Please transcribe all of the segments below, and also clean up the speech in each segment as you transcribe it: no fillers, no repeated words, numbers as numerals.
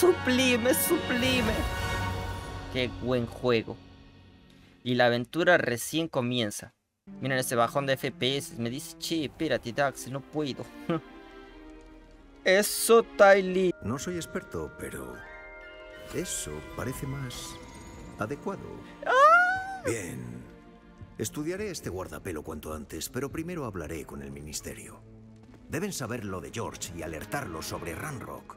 sublime, sublime. Qué buen juego. Y la aventura recién comienza. Miren ese bajón de FPS. Me dice, che, espérate, Dax, no puedo. Eso, Taily. No soy experto, pero eso parece más adecuado. ¡Ah! Bien. Estudiaré este guardapelo cuanto antes, pero primero hablaré con el ministerio. Deben saber lo de George y alertarlo sobre Ranrok.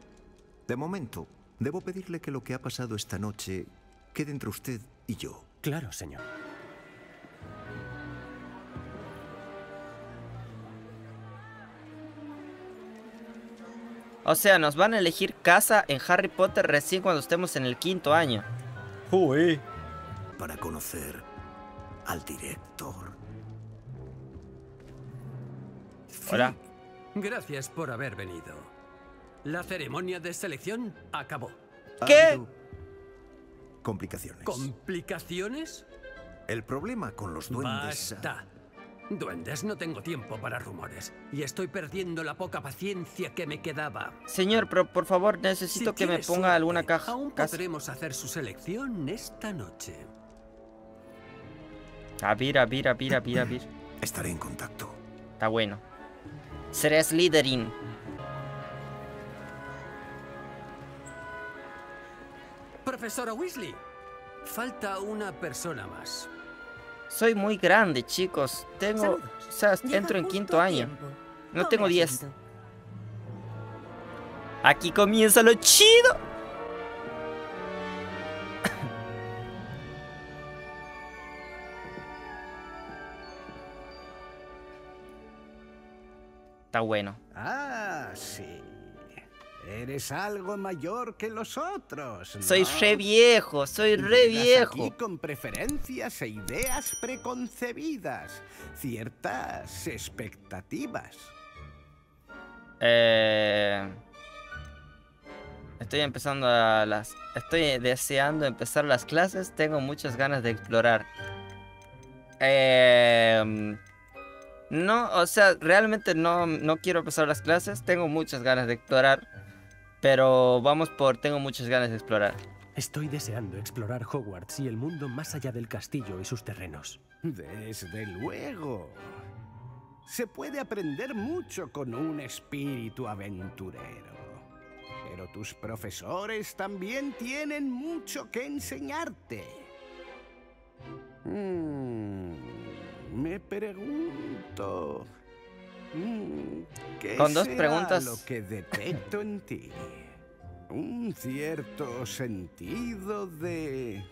De momento, debo pedirle que lo que ha pasado esta noche quede entre usted y yo. Claro, señor. O sea, nos van a elegir casa en Harry Potter recién cuando estemos en el 5º año. Uy. Para conocer al director. Hola. Gracias por haber venido. La ceremonia de selección acabó. ¿Qué? Complicaciones. ¿Complicaciones? El problema con los duendes... Basta. Duendes, no tengo tiempo para rumores. Y estoy perdiendo la poca paciencia que me quedaba. Señor, pero por favor, necesito que me ponga alguna caja. Aún podremos hacer su selección esta noche. A ver. Estaré en contacto. Está bueno. Seré Slytherin. Profesora Weasley, falta una persona más. Soy muy grande, chicos. Tengo... O sea, entro en 5º año. No tengo 10. Aquí comienza lo chido. Está bueno. Ah, sí. Eres algo mayor que los otros, ¿no? Soy re viejo, soy re viejo. Aquí con preferencias e ideas preconcebidas, ciertas expectativas. Estoy empezando a las... Estoy deseando empezar las clases, tengo muchas ganas de explorar. No, o sea, realmente no quiero empezar las clases, tengo muchas ganas de explorar. Pero vamos por... Tengo muchas ganas de explorar. Estoy deseando explorar Hogwarts y el mundo más allá del castillo y sus terrenos. Desde luego. Se puede aprender mucho con un espíritu aventurero. Pero tus profesores también tienen mucho que enseñarte. Me pregunto... Con dos preguntas. Lo que detecto en ti, un cierto sentido de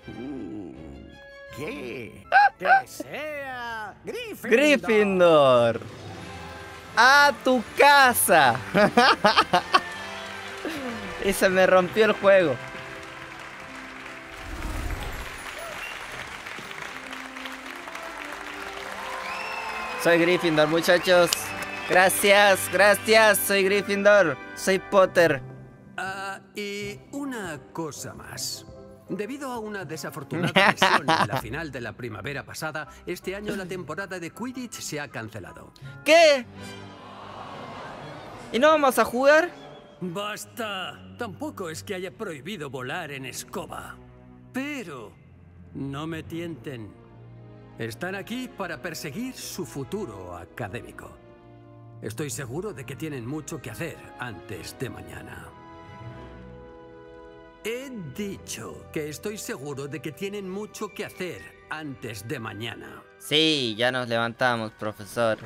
que sea Gryffindor. A tu casa. Y se me rompió el juego. Soy Gryffindor, muchachos. Gracias, soy Gryffindor, soy Potter. Y una cosa más. Debido a una desafortunada lesión en la final de la primavera pasada, este año la temporada de Quidditch se ha cancelado. ¿Qué? ¿Y no vamos a jugar? Basta. Tampoco es que haya prohibido volar en escoba. Pero no me tienten. Están aquí para perseguir su futuro académico. Estoy seguro de que tienen mucho que hacer antes de mañana. He dicho que estoy seguro de que tienen mucho que hacer antes de mañana. Sí, ya nos levantamos, profesor.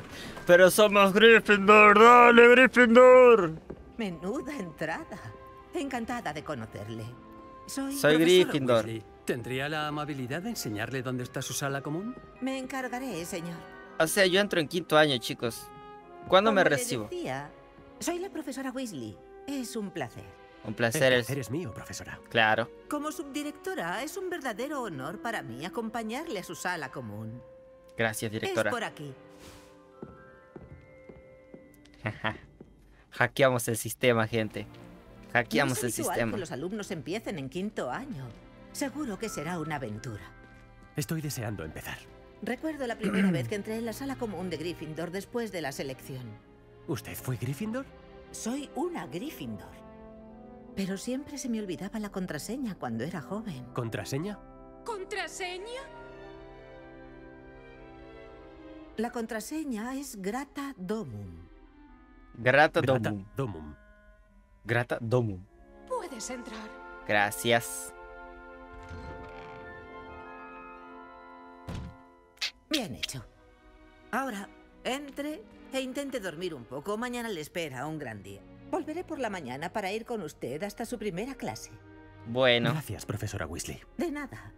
Pero somos Gryffindor, dale, Gryffindor. Menuda entrada. Encantada de conocerle. Soy Gryffindor. Weasley. ¿Tendría la amabilidad de enseñarle dónde está su sala común? Me encargaré, señor. O sea, yo entro en 5º año, chicos. ¿Cuándo me recibo? Decía, soy la profesora Weasley. Es un placer. Un placer es mío, profesora. Claro. Como subdirectora, es un verdadero honor para mí acompañarle a su sala común. Gracias, directora. Es por aquí. Hackeamos el sistema, gente. Hackeamos el sistema. Es habitual que los alumnos empiecen en 5º año. Seguro que será una aventura. Estoy deseando empezar. Recuerdo la primera vez que entré en la sala común de Gryffindor después de la selección. ¿Usted fue Gryffindor? Soy una Gryffindor. Pero siempre se me olvidaba la contraseña cuando era joven. ¿Contraseña? ¿Contraseña? La contraseña es Grata Domum. Grata Domum. Grata Domum. Puedes entrar. Gracias. Bien hecho. Ahora, entre e intente dormir un poco. Mañana le espera un gran día. Volveré por la mañana para ir con usted hasta su primera clase. Bueno. Gracias, profesora Weasley. De nada.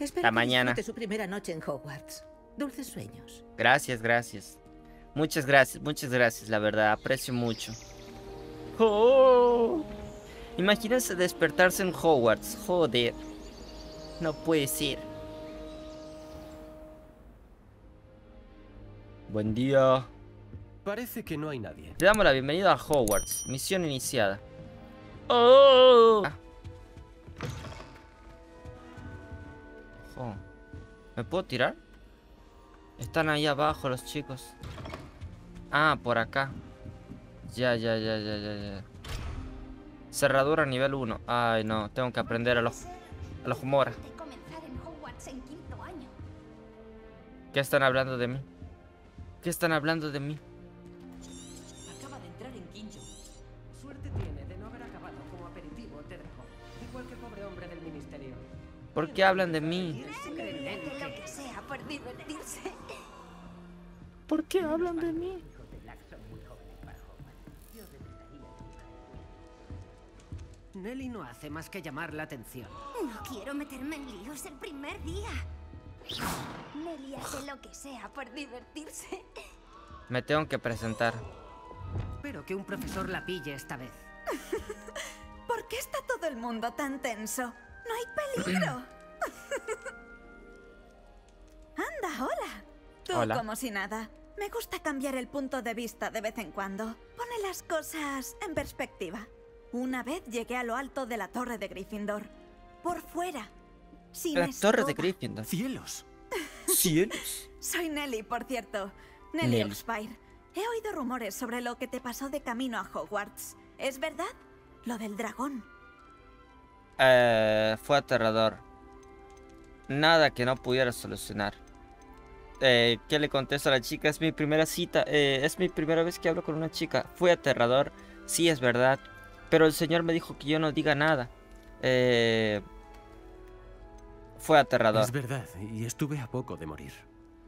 Espero que disfrute su primera noche en Hogwarts. Dulces sueños. Gracias, gracias. Muchas gracias, la verdad. Aprecio mucho. ¡Oh! Imagínense despertarse en Hogwarts. Joder. No puedes ir. Buen día. Parece que no hay nadie. Te damos la bienvenida a Hogwarts. Misión iniciada. ¡Oh! Ojo. ¿Me puedo tirar? Están ahí abajo los chicos. Ah, por acá. Ya. Cerradura nivel 1. Ay, no. Tengo que aprender a los moras. ¿Qué están hablando de mí? Acaba de entrar en Quinjo. Suerte tiene de no haber acabado como aperitivo, te dejó. Igual que pobre hombre del ministerio. ¿Por qué hablan de mí? Nelly no hace más que llamar la atención. No quiero meterme en líos el primer día. Nelly hace lo que sea por divertirse. Me tengo que presentar. Espero que un profesor la pille esta vez. ¿Por qué está todo el mundo tan tenso? No hay peligro. Anda, hola. Tú hola. Como si nada. Me gusta cambiar el punto de vista de vez en cuando. Pone las cosas en perspectiva. Una vez llegué a lo alto de la torre de Gryffindor. Por fuera. La torre de Gryffindor. ¡Cielos! ¡Cielos! Soy Nelly, por cierto. Nelly Spire. He oído rumores sobre lo que te pasó de camino a Hogwarts. ¿Es verdad? Lo del dragón. Fue aterrador. Nada que no pudiera solucionar. ¿Qué le contesto a la chica? Es mi primera cita. Es mi primera vez que hablo con una chica. Fue aterrador. Sí, es verdad. Pero el señor me dijo que yo no diga nada. Fue aterrador. Es verdad, y estuve a poco de morir.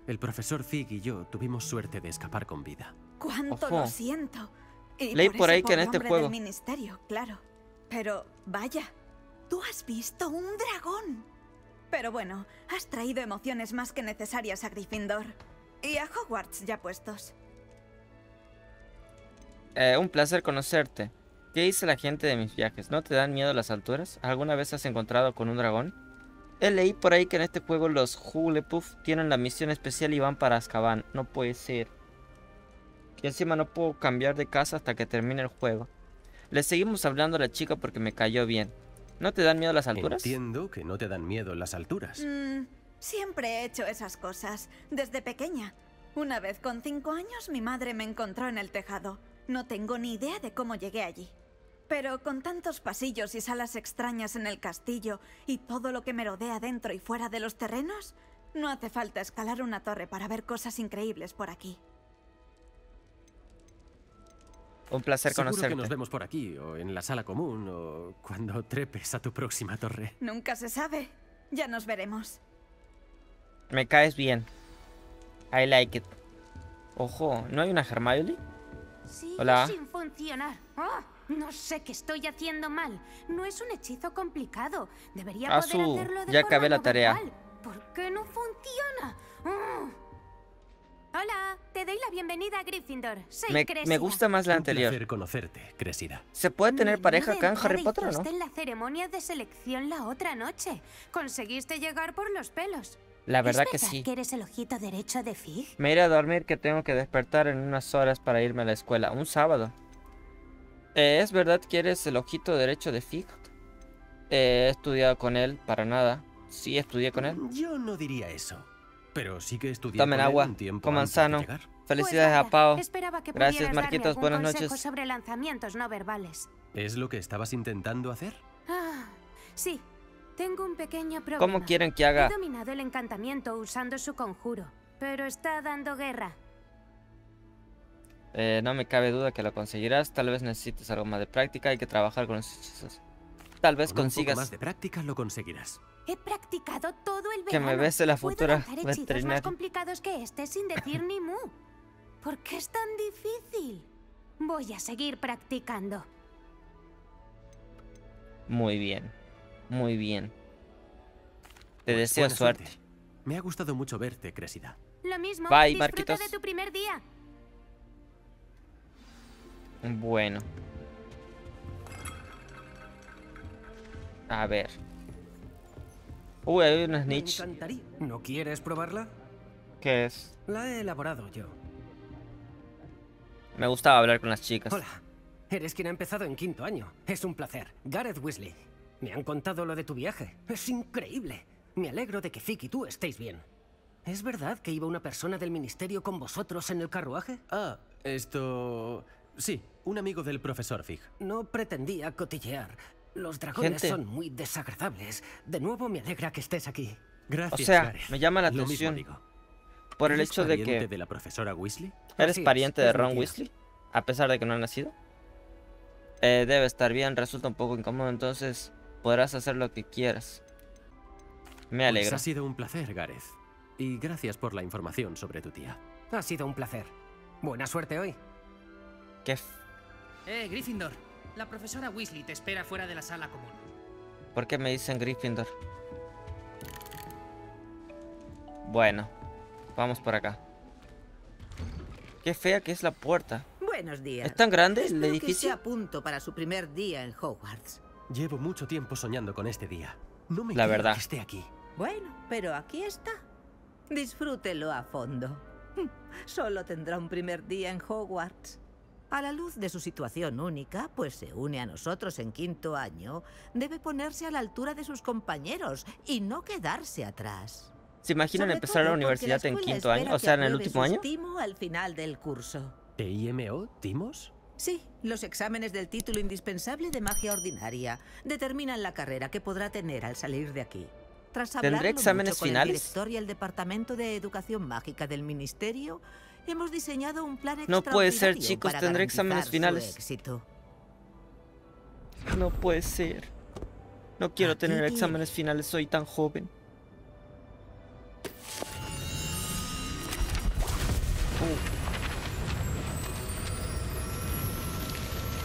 El profesor Fig y yo tuvimos suerte de escapar con vida. ¡Cuánto lo siento! Y leí por ahí que en este juego... ministerio, claro. Pero, vaya, tú has visto un dragón. Pero bueno, has traído emociones más que necesarias a Gryffindor. Y a Hogwarts ya puestos. Un placer conocerte. ¿Qué dice la gente de mis viajes? ¿No te dan miedo las alturas? ¿Alguna vez has encontrado con un dragón? Leí por ahí que en este juego los Hufflepuff tienen la misión especial y van para Azkaban. No puede ser. Y encima no puedo cambiar de casa hasta que termine el juego. Le seguimos hablando a la chica porque me cayó bien. ¿No te dan miedo las alturas? Entiendo que no te dan miedo las alturas. Siempre he hecho esas cosas. Desde pequeña. Una vez con 5 años mi madre me encontró en el tejado. No tengo ni idea de cómo llegué allí. Pero con tantos pasillos y salas extrañas en el castillo y todo lo que me rodea dentro y fuera de los terrenos, no hace falta escalar una torre para ver cosas increíbles por aquí. Un placer conocerte. Seguro que nos vemos por aquí, o en la sala común, o cuando trepes a tu próxima torre. Nunca se sabe. Ya nos veremos. Me caes bien. I like it. Ojo, ¿no hay una Hermione? Sí, hola. Sin funcionar. ¡Oh! No sé qué estoy haciendo mal. No es un hechizo complicado. Debería poder hacerlo de ya acabé la tarea. ¿Por qué no funciona? Hola, te doy la bienvenida a Gryffindor. Soy Cresida. Me gusta más la anterior. Un placer conocerte, Cresida. ¿Se puede tener pareja acá en Harry Potter o no? En la ceremonia de selección la otra noche. Conseguiste llegar por los pelos. La verdad que sí. ¿Que eres el ojito derecho de Fig? Me iré a dormir que tengo que despertar en unas horas para irme a la escuela. Un sábado. ¿Es verdad que eres el ojito derecho de Fick? He estudiado con él, para nada. Sí, estudié con él. Yo no diría eso, pero sí que estudié con él un tiempo. Coman sano. Felicidades a Pau. Gracias, Marquitos. Buenas noches. Sobre lanzamientos no verbales. ¿Es lo que estabas intentando hacer? Ah, sí. Tengo un pequeño problema. ¿Cómo quieren que haga? He dominado el encantamiento usando su conjuro, pero está dando guerra. No me cabe duda que lo conseguirás. Tal vez necesites algo más de práctica. Hay que trabajar con los hechizos. Tal vez consigas. Un poco más de práctica lo conseguirás. He practicado todo el verano. Que me ves en la futura veterinaria. Más complicados que este sin decir ni mu. ¿Por qué es tan difícil? Voy a seguir practicando. Muy bien. Muy bien. Te deseo suerte. Me ha gustado mucho verte, Cresida. Lo mismo. Bye, Marquitos. Disfruta de tu primer día. Bueno. A ver. Uy, hay una snitch. Me encantaría. ¿No quieres probarla? ¿Qué es? La he elaborado yo. Me gustaba hablar con las chicas. Hola. Eres quien ha empezado en quinto año. Es un placer. Gareth Weasley. Me han contado lo de tu viaje. Es increíble. Me alegro de que Fick y tú estéis bien. ¿Es verdad que iba una persona del ministerio con vosotros en el carruaje? Ah, esto... Sí, un amigo del profesor Fig. No pretendía cotillear. Los dragones son muy desagradables. De nuevo me alegra que estés aquí. Gracias, o sea, Gareth. Me llama la atención por el hecho de que... ¿De la profesora Weasley? ¿Eres pariente de Ron Weasley? A pesar de que no ha nacido. Debe estar bien, resulta un poco incómodo, entonces podrás hacer lo que quieras. Me alegra. Pues ha sido un placer, Gareth. Y gracias por la información sobre tu tía. Ha sido un placer. Buena suerte hoy. ¿Qué? Gryffindor, la profesora Weasley te espera fuera de la sala común. ¿Por qué me dicen Gryffindor? Bueno, vamos por acá. Qué fea que es la puerta. Buenos días. ¿Es tan grande el edificio? Estoy a punto para su primer día en Hogwarts. Llevo mucho tiempo soñando con este día. No me creo que esté aquí. Bueno, pero aquí está. Disfrútelo a fondo. Solo tendrá un primer día en Hogwarts. A la luz de su situación única, pues se une a nosotros en quinto año, debe ponerse a la altura de sus compañeros y no quedarse atrás. ¿Se imaginan empezar la universidad en quinto año? O sea, en el último año. Timo al final del curso. ¿TIMO? ¿Timos? Sí, los exámenes del título indispensable de magia ordinaria determinan la carrera que podrá tener al salir de aquí. Tras hablarlo mucho con el director y el departamento de educación mágica del ministerio, hemos diseñado un plan extraordinario. No puede ser, chicos, tendré exámenes finales. No puede ser. No quiero tener exámenes finales, soy tan joven.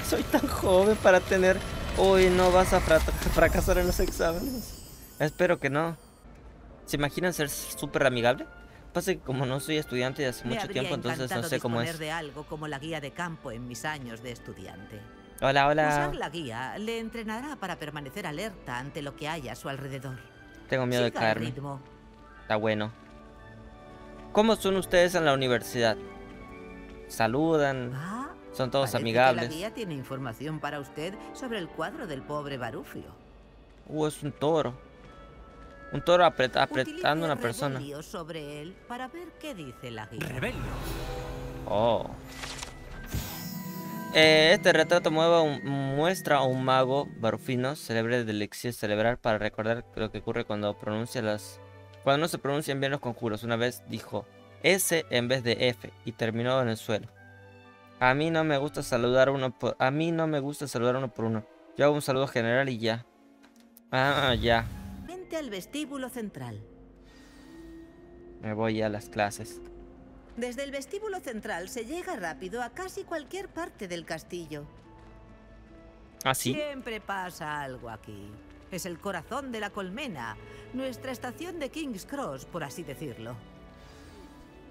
Soy tan joven para tener... Uy, no vas a fracasar en los exámenes. Espero que no. ¿Se imaginan ser súper amigable? Pasa que como no soy estudiante de hace mucho tiempo, entonces no sé cómo es. De algo como la guía de campo en mis años de estudiante. Hola, hola. Usar la guía le entrenará para permanecer alerta ante lo que haya a su alrededor. Tengo miedo de caerme. Está bueno. ¿Cómo son ustedes en la universidad? ¿Saludan? Son todos amigables. La guía tiene información para usted sobre el cuadro del pobre Barufio. Es un toro. Un toro apretando a una persona. Sobre él para ver qué dice la guía. Rebelio. Este retrato muestra a un mago barufino, célebre del elixir celebrar, para recordar lo que ocurre cuando pronuncia las... Cuando no se pronuncian bien los conjuros. Una vez dijo S en vez de F y terminó en el suelo. A mí no me gusta saludar uno por... A mí no me gusta saludar uno por uno. Yo hago un saludo general y ya. Vente al vestíbulo central. Me voy a las clases. Desde el vestíbulo central se llega rápido a casi cualquier parte del castillo. ¿Ah, sí? Siempre pasa algo aquí. Es el corazón de la colmena. Nuestra estación de King's Cross, por así decirlo.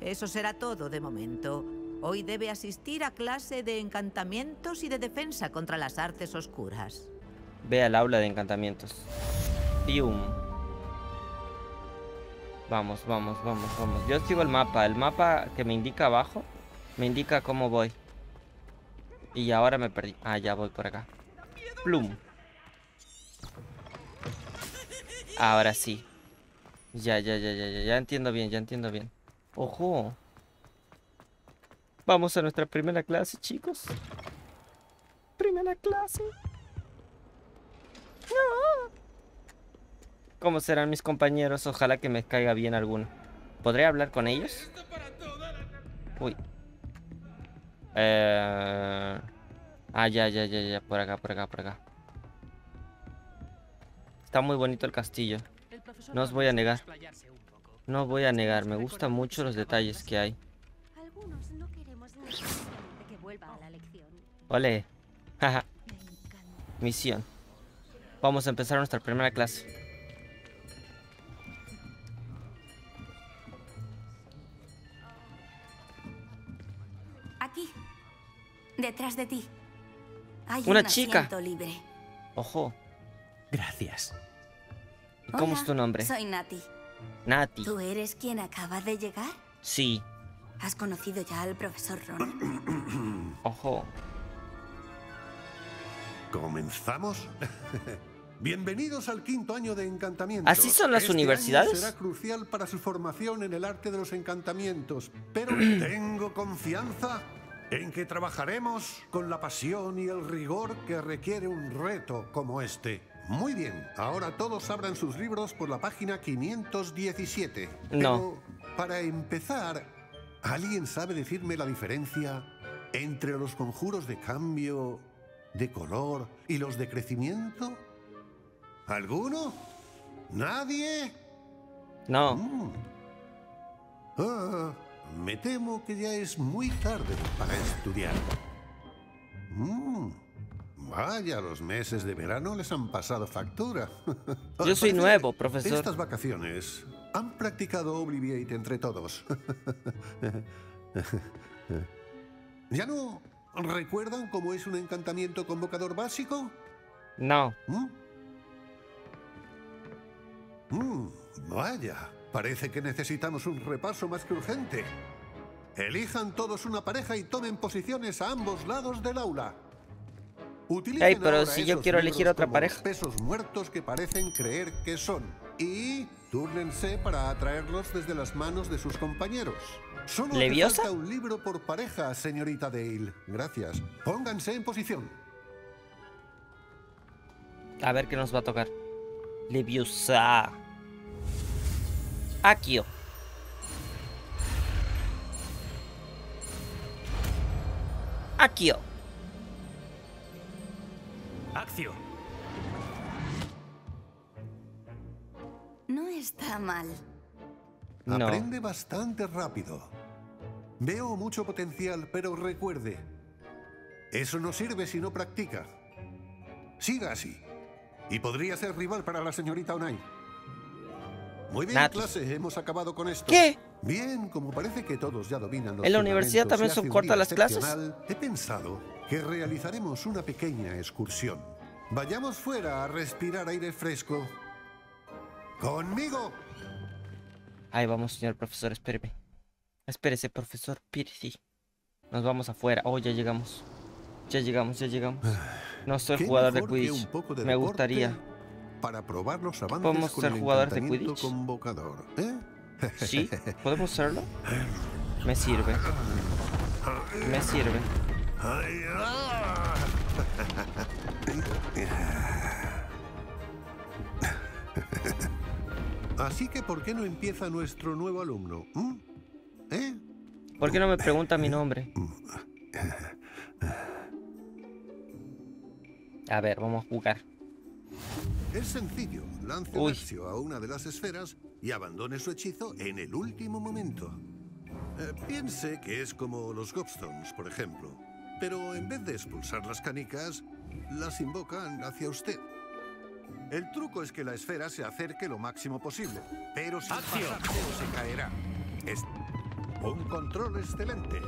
Eso será todo de momento. Hoy debe asistir a clase de encantamientos y de defensa contra las artes oscuras. Ve al aula de encantamientos. Pium. Vamos, vamos, vamos, vamos. Yo sigo el mapa. El mapa que me indica abajo me indica cómo voy. Y ahora me perdí. Ah, ya voy por acá. Plum. Ahora sí. Ya entiendo bien, ¡Ojo! Vamos a nuestra primera clase, chicos. Primera clase. ¿Cómo serán mis compañeros? Ojalá que me caiga bien alguno. ¿Podré hablar con ellos? Uy. Ah, ya. Por acá. Está muy bonito el castillo. No os voy a negar. Me gustan mucho los detalles que hay. Ole. Jaja. Misión. Vamos a empezar nuestra primera clase. Aquí, detrás de ti, hay una chica libre. Ojo. Gracias. ¿Cómo es tu nombre? Soy Natty. Natty. ¿Tú eres quien acaba de llegar? Sí. ¿Has conocido ya al profesor Ron? Ojo. ¿Comenzamos? Bienvenidos al quinto año de encantamiento. ¿Así son las universidades? Este año será crucial para su formación en el arte de los encantamientos, pero tengo confianza en que trabajaremos con la pasión y el rigor que requiere un reto como este. Muy bien, ahora todos abran sus libros por la página 517. No. Pero, para empezar, ¿alguien sabe decirme la diferencia entre los conjuros de cambio, de color y los de crecimiento? ¿Alguno? ¿Nadie? No. Ah, me temo que ya es muy tarde para estudiar. Vaya, los meses de verano les han pasado factura. Yo soy nuevo, profesor. Estas vacaciones han practicado Obliviate entre todos. ¿Ya no recuerdan cómo es un encantamiento convocador básico? No. Vaya, parece que necesitamos un repaso más que urgente. Elijan todos una pareja y tomen posiciones a ambos lados del aula. Ay, pero si yo quiero elegir otra pareja. Pesos muertos que parecen creer que son. Y túrnense para atraerlos desde las manos de sus compañeros. Solo ¿Leviosa? Un libro por pareja, señorita Dale. Gracias. Pónganse en posición. A ver qué nos va a tocar. Leviosa. Accio. Accio. No está mal. No. Aprende bastante rápido. Veo mucho potencial, pero recuerde, eso no sirve si no practica. Siga así. Y podría ser rival para la señorita Onai. Muy bien, clase, hemos acabado con esto. ¿Qué? Bien, como parece que todos ya dominan los... ¿En la universidad también son cortas las clases? He pensado que realizaremos una pequeña excursión. Vayamos fuera a respirar aire fresco. ¡Conmigo! Ahí vamos, señor profesor, espéreme. Espérese, profesor Percy. Nos vamos afuera. Oh, ya llegamos. Ya llegamos. No soy jugador de Quidditch. Me gustaría. Para probar los avances. ¿Podemos ser jugadores de Quidditch? Sí, podemos serlo. Me sirve. Así que, ¿por qué no empieza nuestro nuevo alumno? ¿Por qué no me pregunta mi nombre? A ver, vamos a jugar. Es sencillo. Lance Marcio a una de las esferas y abandone su hechizo en el último momento. Piense que es como los Gobstones, por ejemplo. Pero en vez de expulsar las canicas, las invocan hacia usted. El truco es que la esfera se acerque lo máximo posible, pero si se caerá. Es un control excelente.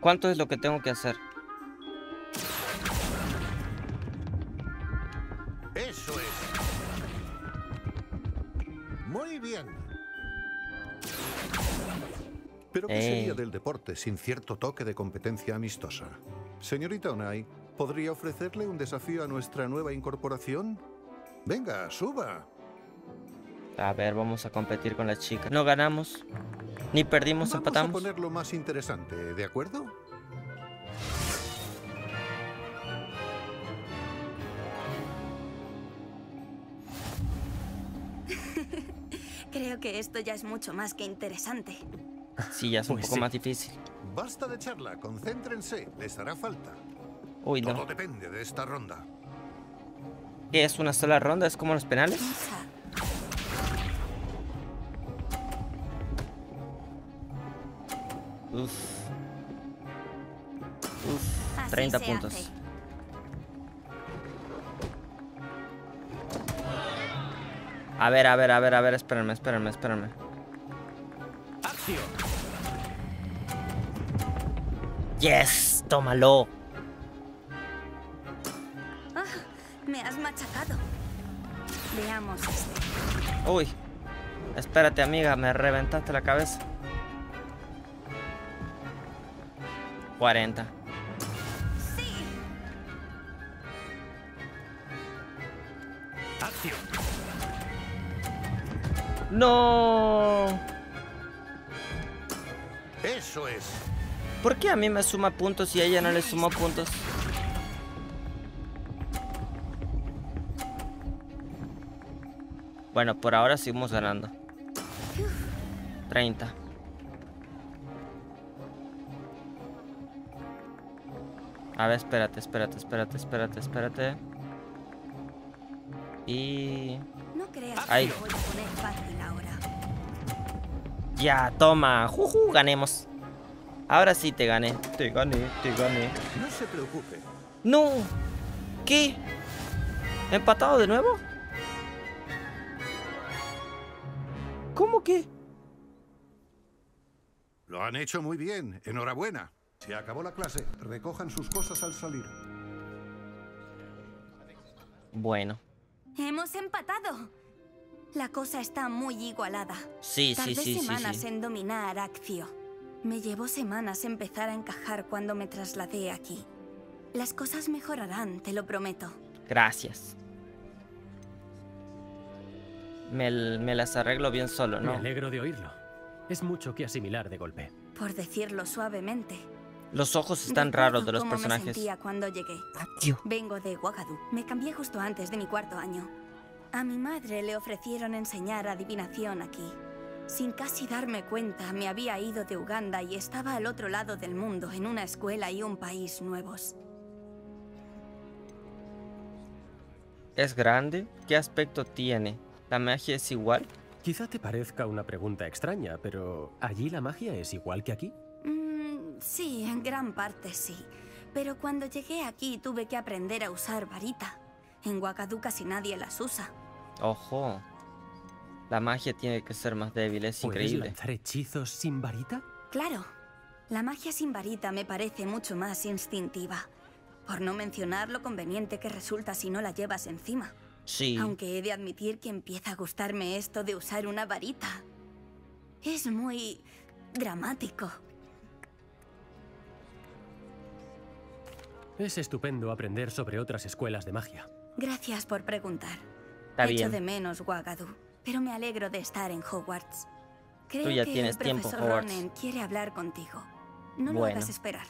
¿Cuánto es lo que tengo que hacer? Eso es. Muy bien. Pero ¿qué sería del deporte sin cierto toque de competencia amistosa? Señorita Onai, ¿podría ofrecerle un desafío a nuestra nueva incorporación? Venga, suba. A ver, vamos a competir con la chica. No ganamos, ni perdimos, empatamos. Vamos a ponerlo más interesante, ¿de acuerdo? Creo que esto ya es mucho más que interesante. Sí, ya es un poco más difícil. Basta de charla, concéntrense, les hará falta. Uy, no. Todo depende de esta ronda. ¿Qué es una sola ronda? ¿Es como los penales? Uf. Uf, 30 puntos. Así se hace. A ver, a ver, a ver, a ver, espérame, espérame, espérame. ¡Acción! ¡Yes! ¡Tómalo! Oh, me has machacado. Veamos este. Uy. Espérate, amiga, me reventaste la cabeza. 40. ¡Sí! ¡Acción! No. Eso es. ¿Por qué a mí me suma puntos y a ella no le sumó puntos? Bueno, por ahora seguimos ganando. 30. A ver, espérate, espérate, espérate, espérate, espérate. Y... ahí. Ya, toma. Ganemos. Ahora sí te gané. Te gané, te gané. No se preocupe. No. ¿Qué? ¿Empatado de nuevo? ¿Cómo que? Lo han hecho muy bien. Enhorabuena. Se acabó la clase. Recojan sus cosas al salir. Bueno. Hemos empatado. La cosa está muy igualada. Sí, sí, sí, sí. Tardé semanas en dominar Accio. Me llevó semanas empezar a encajar cuando me trasladé aquí. Las cosas mejorarán, te lo prometo. Gracias. Me las arreglo bien solo, ¿no? Me alegro de oírlo. Es mucho que asimilar de golpe. Por decirlo suavemente. Los ojos están raros de los personajes. Me sentía cuando llegué. Vengo de Ouagadougou. Me cambié justo antes de mi cuarto año. A mi madre le ofrecieron enseñar adivinación aquí. Sin casi darme cuenta, me había ido de Uganda y estaba al otro lado del mundo, en una escuela y un país nuevos. ¿Es grande? ¿Qué aspecto tiene? ¿La magia es igual? Quizá te parezca una pregunta extraña, pero ¿allí la magia es igual que aquí? Sí, en gran parte sí. Pero cuando llegué aquí tuve que aprender a usar varita. En Ouagadougou casi nadie las usa. ¡Ojo! La magia tiene que ser más débil, es increíble. ¿Puedes lanzar hechizos sin varita? Claro. La magia sin varita me parece mucho más instintiva. Por no mencionar lo conveniente que resulta si no la llevas encima. Sí. Aunque he de admitir que empieza a gustarme esto de usar una varita. Es muy... dramático. Es estupendo aprender sobre otras escuelas de magia. Gracias por preguntar. Está bien. Echo de menos Ouagadougou, pero me alegro de estar en Hogwarts. Creo Tú ya que tienes el tiempo, Hogwarts. Ronen quiere hablar contigo. No lo hagas esperar.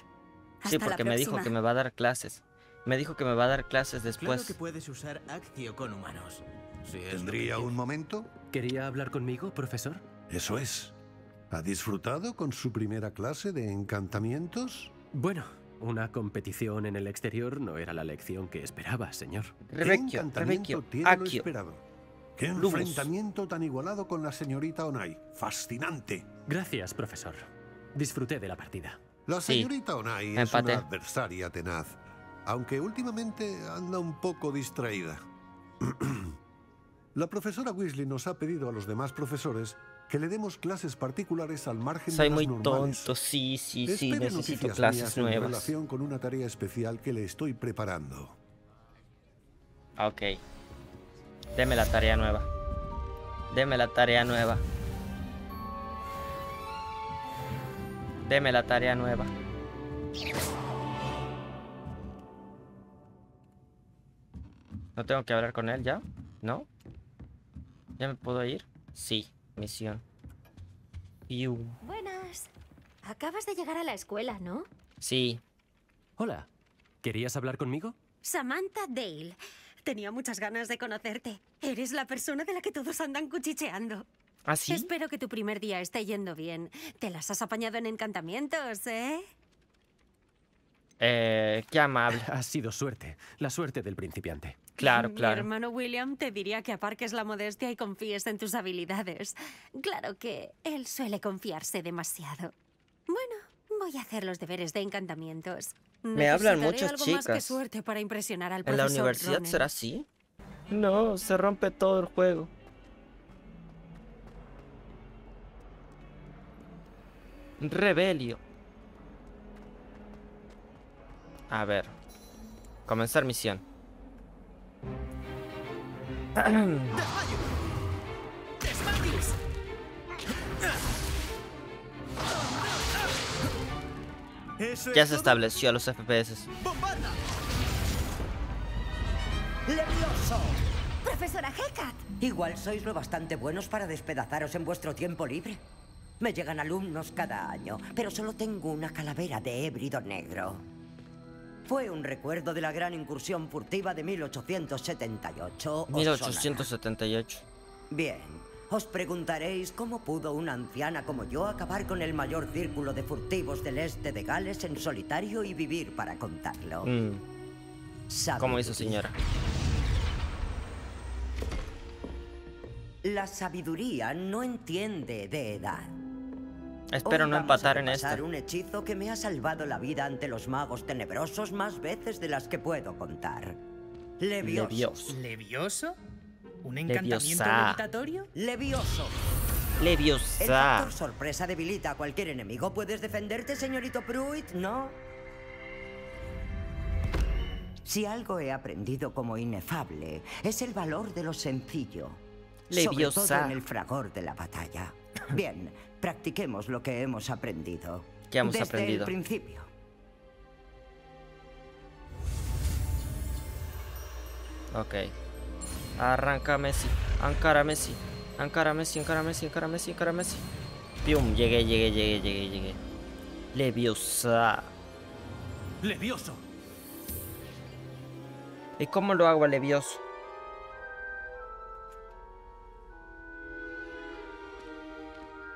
Hasta sí, porque me dijo que me va a dar clases. Me dijo que me va a dar clases después. Claro que puedes usar Actio con humanos. Si ¿Tendría un momento? ¿Quería hablar conmigo, profesor? Eso es. ¿Ha disfrutado con su primera clase de encantamientos? Bueno... Una competición en el exterior no era la lección que esperaba, señor. Rebelio, Rebelio, Accio. Qué enfrentamiento tan igualado con la señorita Onai. Fascinante. Gracias, profesor. Disfruté de la partida. La señorita Onai es una adversaria tenaz, aunque últimamente anda un poco distraída. La profesora Weasley nos ha pedido a los demás profesores que le demos clases particulares al margen de las normales. Soy muy tonto, sí, sí, sí, necesito clases nuevas. En relación con una tarea especial que le estoy preparando. Ok. Deme la tarea nueva. Deme la tarea nueva. Deme la tarea nueva. ¿No tengo que hablar con él ya? ¿No? ¿Ya me puedo ir? Sí. Misión. Buenas. Acabas de llegar a la escuela, ¿no? Sí. Hola. ¿Querías hablar conmigo? Samantha Dale. Tenía muchas ganas de conocerte. Eres la persona de la que todos andan cuchicheando. ¿Ah, sí? Espero que tu primer día esté yendo bien. Te las has apañado en encantamientos, ¿eh? Qué amable. Ha sido suerte. La suerte del principiante. Claro, claro. Mi hermano William te diría que aparques la modestia y confíes en tus habilidades. Claro que él suele confiarse demasiado. Bueno, voy a hacer los deberes de encantamientos. Me hablan muchas chicas. Necesitaré algo más que suerte para impresionar al profesor Ronen. ¿En la universidad será así? No, se rompe todo el juego. Rebelio. A ver. Comenzar misión. Ya se estableció a los FPS. ¡Bombarda! ¡Levioso! ¡Profesora Hecat! Igual sois lo bastante buenos para despedazaros en vuestro tiempo libre. Me llegan alumnos cada año, pero solo tengo una calavera de hébrido negro. Fue un recuerdo de la gran incursión furtiva de 1878. 1878. Bien, os preguntaréis cómo pudo una anciana como yo acabar con el mayor círculo de furtivos del este de Gales en solitario y vivir para contarlo. ¿Cómo hizo, señora? La sabiduría no entiende de edad. Espero no empatar en esto. Un hechizo que me ha salvado la vida ante los magos tenebrosos más veces de las que puedo contar. Levioso. ¿Levioso? ¿Un encantamiento meditatorio? Levioso. Leviosa. El factor sorpresa debilita a cualquier enemigo. ¿Puedes defenderte, señorito Pruitt? ¿No? Si algo he aprendido como inefable, es el valor de lo sencillo. Leviosa. Sobre todo en el fragor de la batalla. Bien, practiquemos lo que hemos aprendido. ¿Qué hemos aprendido? Desde el principio. Ok. Arranca Messi. Encara Messi. Encara Messi, encara Messi, encara Messi, encara Messi. Pium, llegué. Leviosa. Levioso. ¿Y cómo lo hago a Levioso?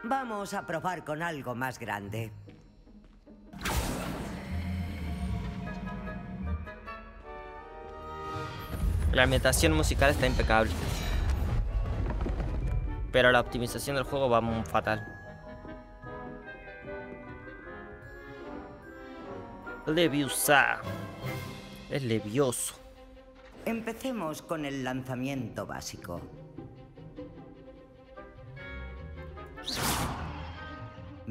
Vamos a probar con algo más grande. La ambientación musical está impecable. Pero la optimización del juego va muy fatal. Leviosa. Es levioso. Empecemos con el lanzamiento básico.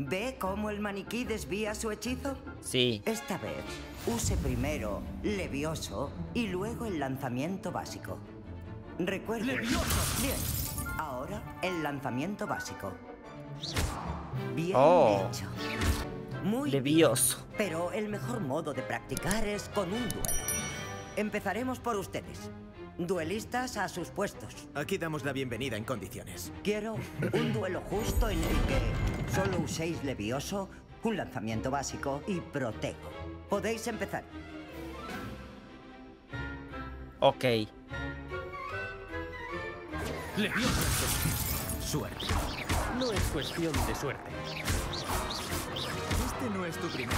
¿Ve cómo el maniquí desvía su hechizo? Sí. Esta vez, use primero Levioso y luego el lanzamiento básico. Recuerde. ¡Levioso! Bien. Ahora el lanzamiento básico. Bien hecho. Muy Levioso. Bien, pero el mejor modo de practicar es con un duelo. Empezaremos por ustedes. Duelistas a sus puestos. Aquí damos la bienvenida en condiciones. Quiero un duelo justo en el que solo uséis Levioso, un lanzamiento básico y Protego. Podéis empezar. Ok. Levioso. Suerte. No es cuestión de suerte. Este no es tu primer.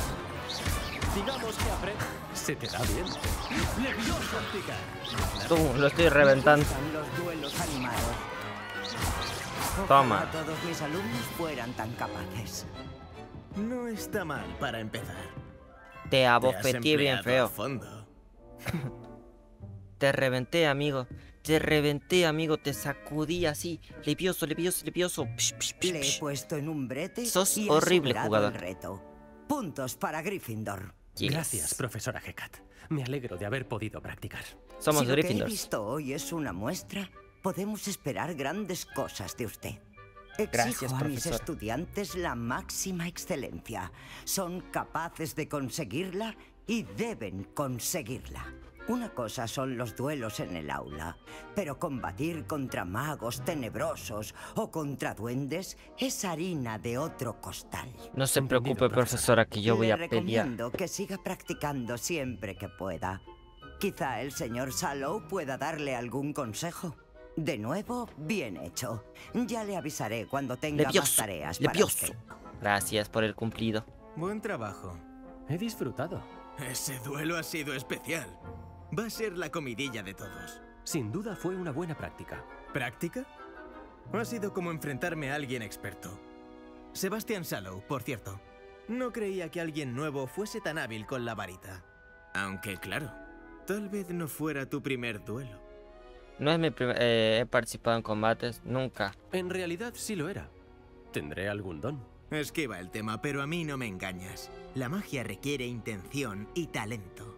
Digamos que aprende. Se te da bien. Levioso picar. Tú, lo estoy reventando. Los duelos animados. Toma. Ojalá todos mis alumnos fueran tan capaces. No está mal para empezar. Te abofeteé bien feo. Fondo. Te reventé, amigo. Te reventé, amigo. Te sacudí así. Levioso. Le he puesto en un brete. Sos horrible jugador. Reto. Puntos para Gryffindor. Yes. Gracias, profesora Hecat. Me alegro de haber podido practicar. Somos Gryffindor. Si lo que he visto hoy es una muestra, podemos esperar grandes cosas de usted. Exijo Gracias, a profesor. Mis estudiantes la máxima excelencia. Son capaces de conseguirla y deben conseguirla. Una cosa son los duelos en el aula, pero combatir contra magos tenebrosos o contra duendes es harina de otro costal. No se preocupe, profesora, que yo voy a pelear. Le recomiendo que siga practicando siempre que pueda. Quizá el señor Sallow pueda darle algún consejo. De nuevo, bien hecho. Ya le avisaré cuando tenga más tareas para usted. Gracias por el cumplido. Buen trabajo. He disfrutado. Ese duelo ha sido especial. Va a ser la comidilla de todos. Sin duda fue una buena práctica. ¿Práctica? Ha sido como enfrentarme a alguien experto. Sebastian Sallow, por cierto. No creía que alguien nuevo fuese tan hábil con la varita. Aunque, claro, tal vez no fuera tu primer duelo. No es mi primer... he participado en combates, nunca. En realidad sí lo era. Tendré algún don. Esquiva el tema, pero a mí no me engañas. La magia requiere intención y talento.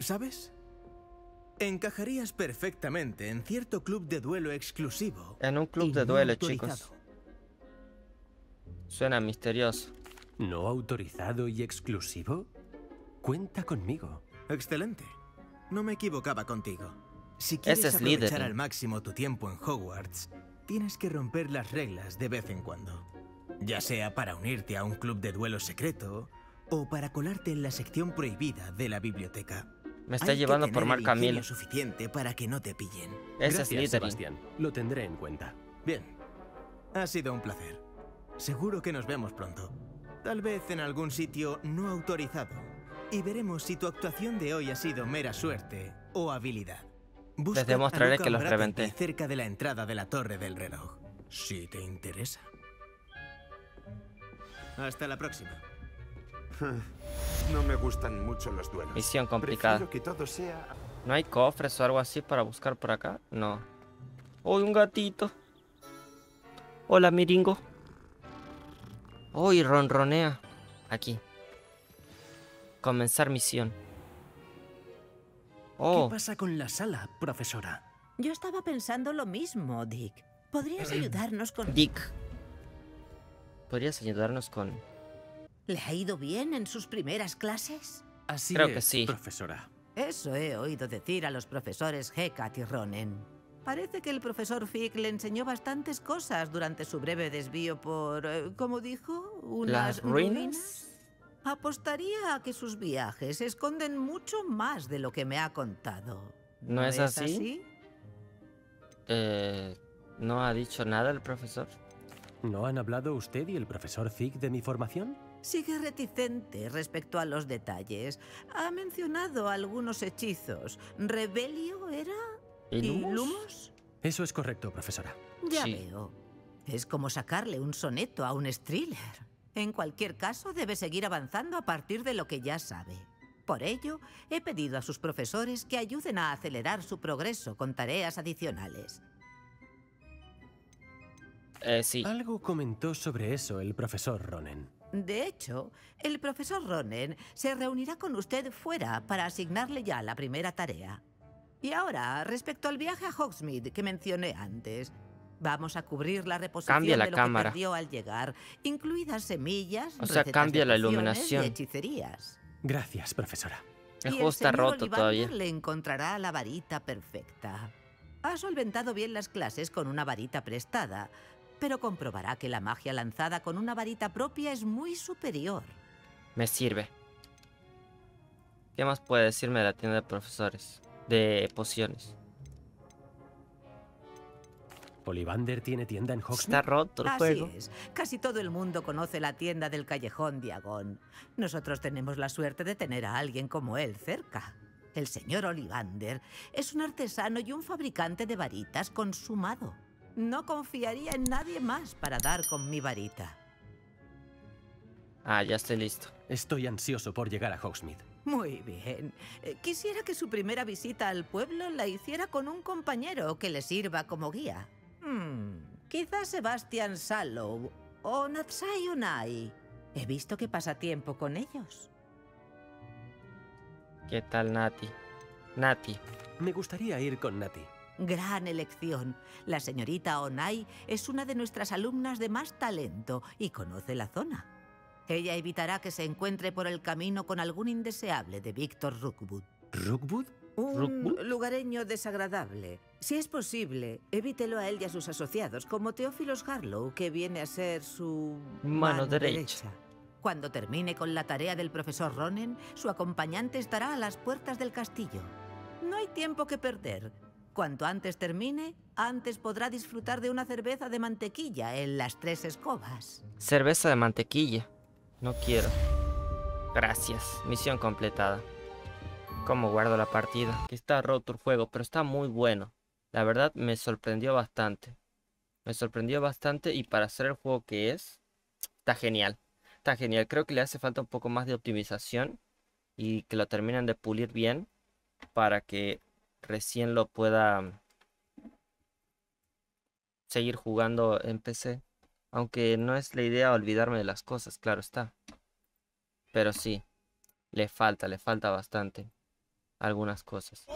¿Sabes? Encajarías perfectamente en cierto club de duelo exclusivo. En un club de duelo, chicos. Suena misterioso. ¿No autorizado y exclusivo? Cuenta conmigo. Excelente. No me equivocaba contigo. Si quieres aprovechar al máximo tu tiempo en Hogwarts, tienes que romper las reglas de vez en cuando. Ya sea para unirte a un club de duelo secreto o para colarte en la sección prohibida de la biblioteca. Me está llevando por mal camino. Lo suficiente para que no te pillen. Ese es Slytherin. Sebastián, lo tendré en cuenta. Bien. Ha sido un placer. Seguro que nos vemos pronto. Tal vez en algún sitio no autorizado. Y veremos si tu actuación de hoy ha sido mera suerte o habilidad. Les demostraré que los reventé. Cerca de la entrada de la Torre del Reloj. Si te interesa. Hasta la próxima. No me gustan mucho los duelos. Misión complicada. Que todo sea... ¿No hay cofres o algo así para buscar por acá? No. ¡Uy, un gatito! Hola, Miringo. ¡Uy, ronronea! Aquí. Comenzar misión. Oh. ¿Qué pasa con la sala, profesora? Yo estaba pensando lo mismo, Dick. ¿Podrías ayudarnos con... Dick. ¿Podrías ayudarnos con...? ¿Le ha ido bien en sus primeras clases? Así creo es, que sí, profesora. Eso he oído decir a los profesores Hecat y Ronen. Parece que el profesor Fig le enseñó bastantes cosas durante su breve desvío por, como dijo, unas ruinas. Apostaría a que sus viajes esconden mucho más de lo que me ha contado. ¿No es así? ¿No ha dicho nada el profesor? ¿No han hablado usted y el profesor Fig de mi formación? Sigue reticente respecto a los detalles. Ha mencionado algunos hechizos. ¿Rebelio era? ¿Y lumos? Eso es correcto, profesora. Ya veo. Es como sacarle un soneto a un thriller. En cualquier caso, debe seguir avanzando a partir de lo que ya sabe. Por ello, he pedido a sus profesores que ayuden a acelerar su progreso con tareas adicionales. Sí. Algo comentó sobre eso el profesor Ronen. De hecho, el profesor Ronen se reunirá con usted fuera para asignarle ya la primera tarea. Y ahora, respecto al viaje a Hogsmeade que mencioné antes, vamos a cubrir la reposición de lo que perdió al llegar, incluidas semillas, o sea, cambia la iluminación y hechicerías. Gracias, profesora. El juego está roto todavía. Le encontrará la varita perfecta. Ha solventado bien las clases con una varita prestada, pero comprobará que la magia lanzada con una varita propia es muy superior. Me sirve. ¿Qué más puede decirme de la tienda de profesores? De pociones. ¿Olivander tiene tienda en Hogsmeade? Está roto el juego. Así es. Casi todo el mundo conoce la tienda del Callejón Diagon. Nosotros tenemos la suerte de tener a alguien como él cerca. El señor Olivander es un artesano y un fabricante de varitas consumado. No confiaría en nadie más para dar con mi varita. Ah, ya estoy listo. Estoy ansioso por llegar a Hogsmeade. Muy bien. Quisiera que su primera visita al pueblo la hiciera con un compañero que le sirva como guía. Quizás Sebastian Sallow o Natsai Onai. He visto que pasa tiempo con ellos. ¿Qué tal, Natty? Natty. Me gustaría ir con Natty. Gran elección. La señorita Onai es una de nuestras alumnas de más talento y conoce la zona. Ella evitará que se encuentre por el camino con algún indeseable de Víctor Rookwood. ¿Rookwood? Un lugareño desagradable. Si es posible, evítelo a él y a sus asociados, como Theophilus Harlow, que viene a ser su... mano derecha. Cuando termine con la tarea del profesor Ronen, su acompañante estará a las puertas del castillo. No hay tiempo que perder. Cuanto antes termine, antes podrá disfrutar de una cerveza de mantequilla en las 3 escobas. Cerveza de mantequilla. No quiero. Gracias. Misión completada. ¿Cómo guardo la partida? Está roto el juego, pero está muy bueno. La verdad me sorprendió bastante. Me sorprendió bastante y para hacer el juego que es, está genial. Está genial. Creo que le hace falta un poco más de optimización y que lo terminen de pulir bien para que recién lo pueda seguir jugando en PC. Aunque no es la idea olvidarme de las cosas, claro está. Pero sí, le falta bastante algunas cosas.